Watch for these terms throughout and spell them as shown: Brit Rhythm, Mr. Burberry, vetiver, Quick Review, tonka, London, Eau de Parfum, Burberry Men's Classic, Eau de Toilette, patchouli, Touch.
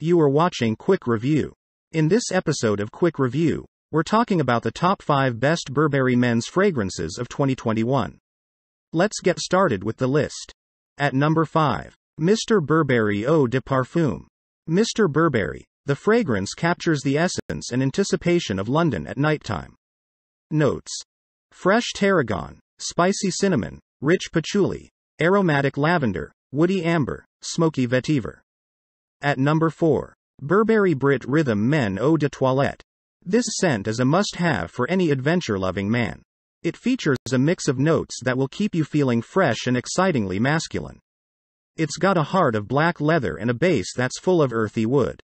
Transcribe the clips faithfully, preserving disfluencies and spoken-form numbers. You are watching Quick Review. In this episode of Quick Review, we're talking about the top five best Burberry men's fragrances of twenty twenty-one. Let's get started with the list. At number five, Mister Burberry Eau de Parfum. Mister Burberry, the fragrance captures the essence and anticipation of London at nighttime. Notes: fresh tarragon, spicy cinnamon, rich patchouli, aromatic lavender, woody amber, smoky vetiver. At number four, Burberry Brit Rhythm Men Eau de Toilette. This scent is a must-have for any adventure-loving man. It features a mix of notes that will keep you feeling fresh and excitingly masculine. It's got a heart of black leather and a base that's full of earthy wood.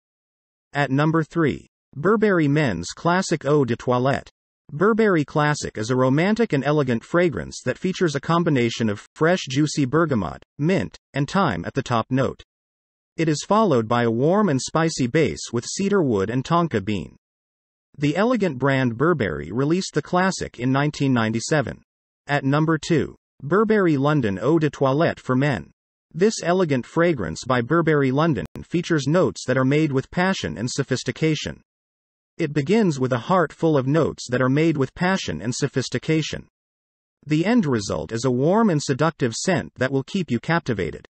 At number three, Burberry Men's Classic Eau de Toilette. Burberry Classic is a romantic and elegant fragrance that features a combination of fresh juicy bergamot, mint, and thyme at the top note. It is followed by a warm and spicy base with cedar wood and tonka bean. The elegant brand Burberry released the classic in nineteen ninety-seven. At number two, Burberry London Eau de Toilette for Men. This elegant fragrance by Burberry London features notes that are made with passion and sophistication. It begins with a heart full of notes that are made with passion and sophistication. The end result is a warm and seductive scent that will keep you captivated.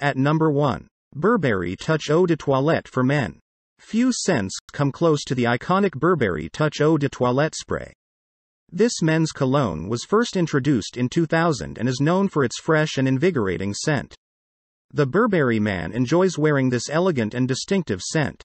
At number one, Burberry Touch Eau de Toilette for Men. Few scents come close to the iconic Burberry Touch Eau de Toilette spray. This men's cologne was first introduced in two thousand and is known for its fresh and invigorating scent. The Burberry man enjoys wearing this elegant and distinctive scent.